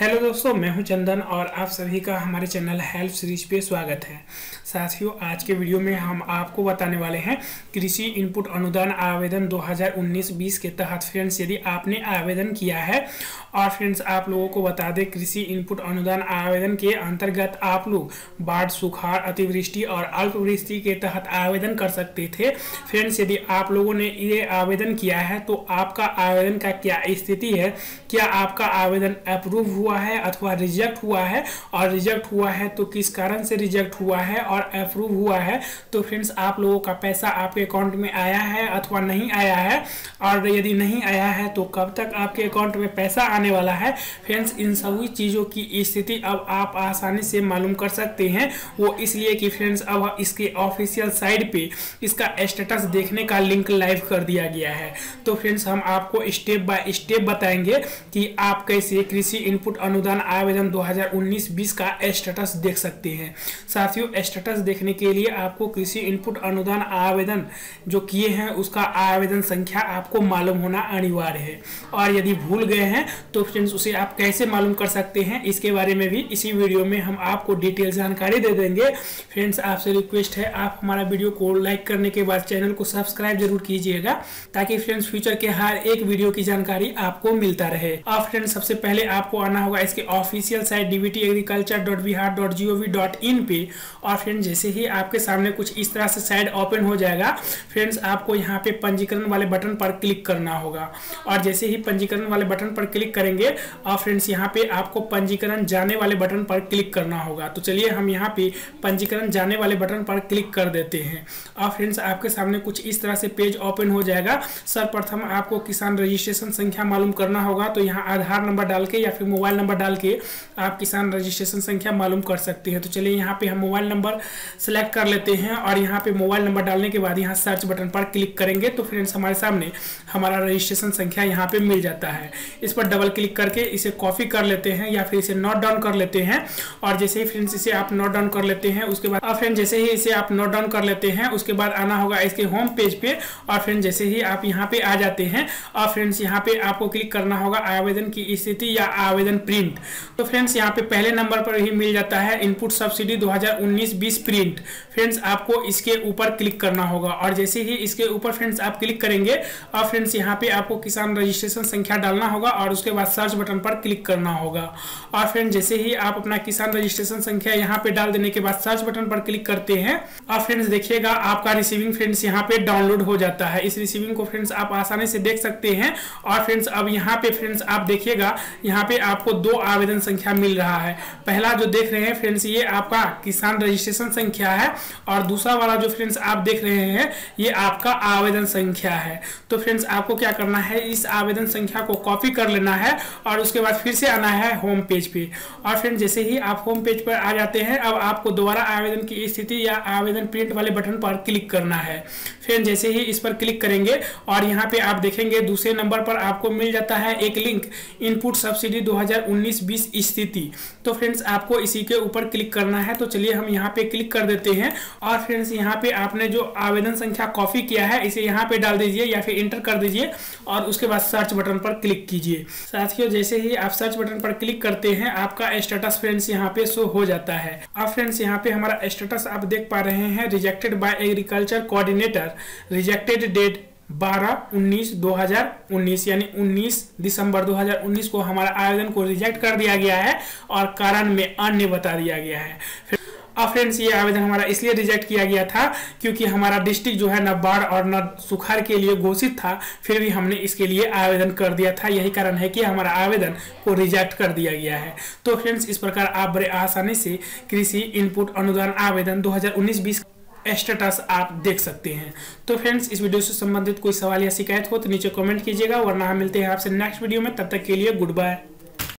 Hello दोस्तों, मैं हूं चंदन और आप सभी का हमारे चैनल हेल्प सीरीज पे स्वागत है। साथियों, आज के वीडियो में हम आपको बताने वाले हैं कृषि इनपुट अनुदान आवेदन 2019-20 के तहत। फ्रेंड्स, यदि आपने आवेदन किया है, और फ्रेंड्स आप लोगों को बता दें कृषि इनपुट अनुदान आवेदन के अंतर्गत आप लोग बाढ़, सुखाड़, अतिवृष्टि और अल्पवृष्टि के तहत आवेदन कर सकते थे। फ्रेंड्स, यदि आप लोगों ने ये आवेदन किया है तो आपका आवेदन का क्या स्थिति है, क्या आपका आवेदन अप्रूव हुआ है अथवा रिजेक्ट हुआ है, और रिजेक्ट हुआ है तो किस कारण से रिजेक्ट हुआ है, और अप्रूव हुआ है तो फ्रेंड्स आप लोगों का पैसा आपके अकाउंट में आया है अथवा नहीं आया है, और यदि नहीं आया है तो कब तक आपके अकाउंट में पैसा आने वाला है। फ्रेंड्स, इन सभी चीज़ों की स्थिति अब आप आसानी से मालूम कर सकते हैं, वो इसलिए कि फ्रेंड्स अब इसके ऑफिशियल साइट पे इसका स्टेटस देखने का लिंक लाइव कर दिया गया है। तो फ्रेंड्स, हम आपको स्टेप बाय स्टेप बताएंगे कि आप कैसे कृषि इनपुट अनुदान आवेदन 2019-20 का स्टेटस देख सकते हैं। साथियों, स्टेटस देखने के लिए आपको कृषि इनपुट अनुदान आवेदन जो किए हैं उसका आवेदन संख्या आपको मालूम होना अनिवार्य है, और यदि भूल गए हैं तो फ्रेंड्स उसे आप कैसे मालूम कर सकते हैं इसके बारे में भी इसी वीडियो में हम आपको डिटेल जानकारी दे देंगे। फ्रेंड्स, आपसे रिक्वेस्ट है आप हमारा वीडियो को लाइक करने के बाद चैनल को सब्सक्राइब जरूर कीजिएगा, ताकि फ्रेंड्स फ्यूचर के हर एक वीडियो की जानकारी आपको मिलता रहे। और फ्रेंड्स, सबसे पहले आपको आना होगा इसके ऑफिशियल साइट dbtagriculture.bihar.gov.in पे, और फ्रेंड्स जैसे ही आपके सामने कुछ इस तरह से साइट ओपन हो जाएगा, फ्रेंड्स आपको यहाँ पे पंजीकरण वाले बटन पर क्लिक करना होगा, और जैसे ही पंजीकरण वाले बटन पर क्लिक करेंगे और फ्रेंड्स यहाँ पे आपको पंजीकरण जाने वाले बटन पर क्लिक करना होगा। तो चलिए हम यहाँ पे पंजीकरण जाने वाले बटन पर क्लिक कर देते हैं, और फ्रेंड्स आपके सामने कुछ इस तरह से पेज ओपन हो जाएगा। सर्वप्रथम आपको किसान रजिस्ट्रेशन संख्या मालूम करना होगा, तो यहाँ आधार नंबर डाल के या फिर मोबाइल नंबर डाल के आप किसान रजिस्ट्रेशन संख्या मालूम कर सकते हैं। तो चलिए यहाँ पे हम मोबाइल नंबर सेलेक्ट कर लेते हैं, और यहाँ पे मोबाइल नंबर डालने के बाद यहाँ सर्च बटन पर क्लिक करेंगे तो फ्रेंड्स हमारे सामने हमारा रजिस्ट्रेशन संख्या यहाँ पे मिल जाता है। इस पर डबल क्लिक करके इसे कॉपी कर लेते हैं या फिर इसे नोट डाउन कर लेते हैं, और जैसे ही फ्रेंड्स इसे आप नोट डाउन कर लेते हैं उसके बाद आना होगा इसके होम पेज पे, और फ्रेंड्स जैसे ही आप यहाँ पे आ जाते हैं और फ्रेंड्स यहाँ पे आपको क्लिक करना होगा आवेदन की स्थिति या आवेदन प्रिंट। तो फ्रेंड्स यहाँ पे पहले नंबर पर ही मिल जाता है इनपुट सब्सिडी 2019-20 प्रिंट। फ्रेंड्स आपको इसके ऊपर क्लिक करना होगा, और जैसे ही इसके ऊपर फ्रेंड्स आप क्लिक करेंगे और फ्रेंड्स यहाँ पे आपको किसान रजिस्ट्रेशन संख्या डालना होगा, और उसके बाद सर्च बटन पर क्लिक करना होगा। और फ्रेंड्स जैसे ही आप अपना किसान रजिस्ट्रेशन संख्या यहाँ पे डाल देने के बाद सर्च बटन पर क्लिक करते हैं, और फ्रेंड्स देखिएगा आपका रिसीविंग फ्रेंड्स यहाँ पे डाउनलोड हो जाता है। इस रिसीविंग को फ्रेंड्स आप आसानी से देख सकते हैं, और फ्रेंड्स अब यहाँ पे फ्रेंड्स आप देखिएगा यहाँ पे आपको दो आवेदन संख्या मिल रहा है। पहला जो देख रहे हैं फ्रेंड्स ये आपका किसान रजिस्ट्रेशन संख्या है, और दूसरा वाला जो फ्रेंड्स आप देख रहे हैं ये आपका आवेदन संख्या है। तो फ्रेंड्स आपको क्या करना है, इस आवेदन संख्या को कॉपी कर लेना है, और उसके बाद फिर से आना है होम पेज पे, और फ्रेंड्स जैसे ही आप होम पेज पर आ जाते हैं अब आपको दोबारा आवेदन की स्थिति या आवेदन प्रिंट वाले बटन पर क्लिक करना है। फ्रेंड्स जैसे ही इस पर क्लिक करेंगे और यहाँ पे आप देखेंगे दूसरे नंबर पर आपको मिल जाता है एक लिंक इनपुट सब्सिडी 2019-20 स्थिति। तो फ्रेंड्स आपको इसी के ऊपर क्लिक करना है, तो चलिए हम यहाँ पे क्लिक कर देते हैं, और फ्रेंड्स यहाँ पे आपने जो आवेदन संख्या कॉपी किया है इसे यहाँ पे डाल दीजिए या फिर एंटर कर दीजिए, और उसके बाद सर्च बटन पर क्लिक कीजिए। साथियों जैसे ही आप सर्च बटन पर क्लिक करते हैं आपका स्टेटस फ्रेंड्स यहाँ पे शो हो जाता है। और फ्रेंड्स यहाँ पे हमारा स्टेटस आप देख पा रहे हैं, rejected by agriculture coordinator, rejected date 12/19/2019 यानी 19 दिसंबर 2019 को हमारा आवेदन को रिजेक्ट कर दिया गया है, और कारण में अन्य बता दिया गया है। और फ्रेंड्स ये आवेदन हमारा इसलिए रिजेक्ट किया गया था क्योंकि हमारा डिस्ट्रिक्ट जो है न बाढ़ और न सुखाड़ के लिए घोषित था, फिर भी हमने इसके लिए आवेदन कर दिया था। यही कारण है कि हमारा आवेदन को रिजेक्ट कर दिया गया है। तो फ्रेंड्स इस प्रकार आप बड़े आसानी से कृषि इनपुट अनुदान आवेदन 2019-20 स्टेटस आप देख सकते हैं। तो फ्रेंड्स इस वीडियो से संबंधित कोई सवाल या शिकायत हो तो नीचे कमेंट कीजिएगा, वरना हम मिलते हैं आपसे नेक्स्ट वीडियो में। तब तक के लिए गुड बाय।